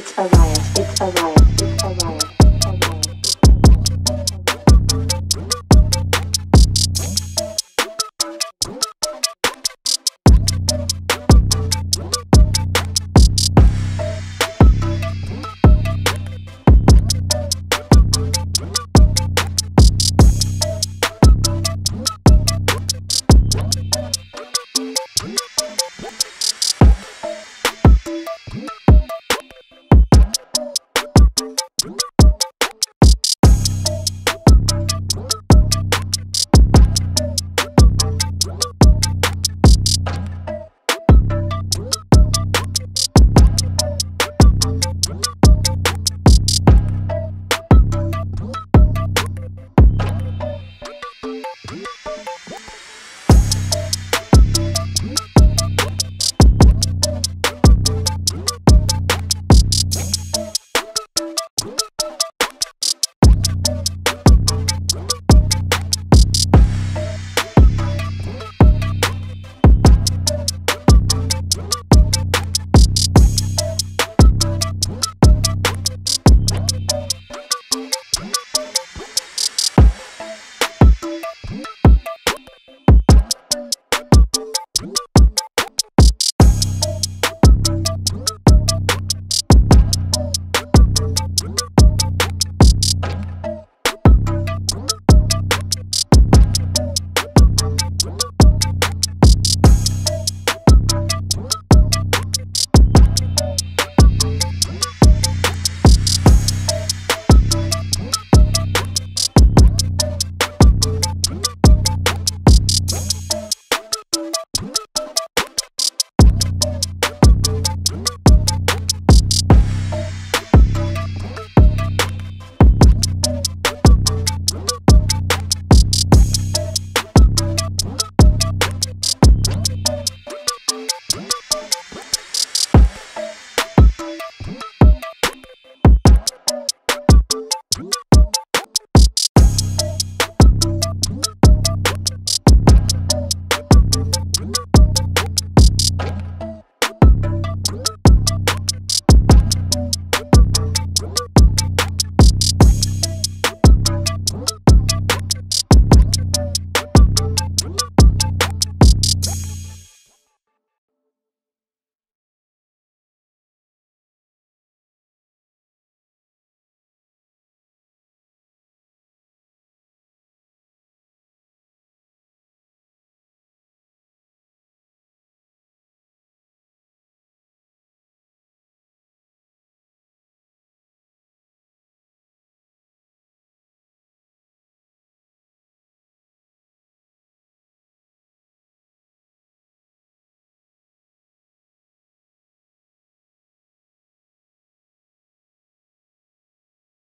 It's a riot.